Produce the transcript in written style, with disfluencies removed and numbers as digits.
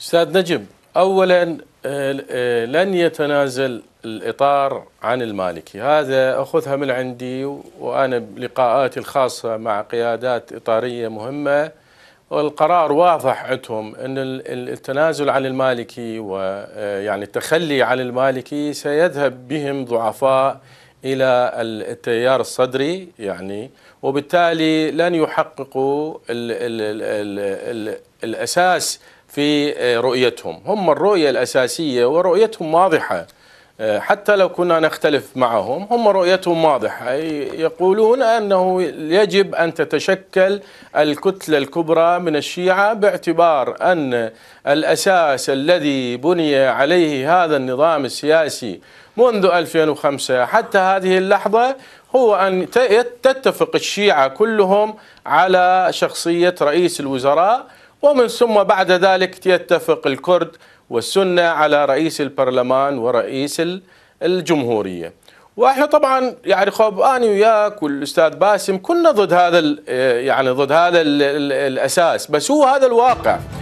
أستاذ نجم، أولا لن يتنازل الإطار عن المالكي، هذا أخذها من عندي وأنا بلقاءاتي الخاصة مع قيادات إطارية مهمة، والقرار واضح عندهم أن التنازل عن المالكي ويعني التخلي عن المالكي سيذهب بهم ضعفاء إلى التيار الصدري، يعني وبالتالي لن يحققوا الأساس في رؤيتهم. هم الرؤية الأساسية ورؤيتهم واضحة، حتى لو كنا نختلف معهم هم رؤيتهم واضحة، يقولون أنه يجب أن تتشكل الكتلة الكبرى من الشيعة باعتبار أن الأساس الذي بني عليه هذا النظام السياسي منذ 2005 حتى هذه اللحظة هو أن تتفق الشيعة كلهم على شخصية رئيس الوزراء، ومن ثم بعد ذلك يتفق الكرد والسنة على رئيس البرلمان ورئيس الجمهورية. واحنا طبعا يعني خب أنا وياك والأستاذ باسم كنا ضد هذا الأساس، بس هو هذا الواقع.